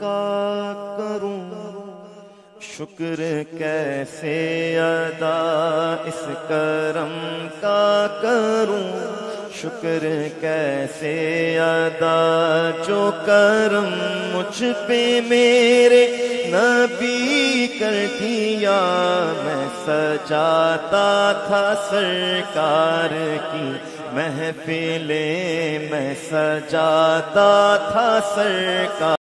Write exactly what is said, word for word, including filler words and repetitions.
का करूं शुक्र कैसे अदा, इस करम का करूं शुक्र कैसे अदा, जो करम मुझ पे मेरे नबी कर दिया। मैं सजाता था सरकार की महफिलें, मैं सजाता था सरकार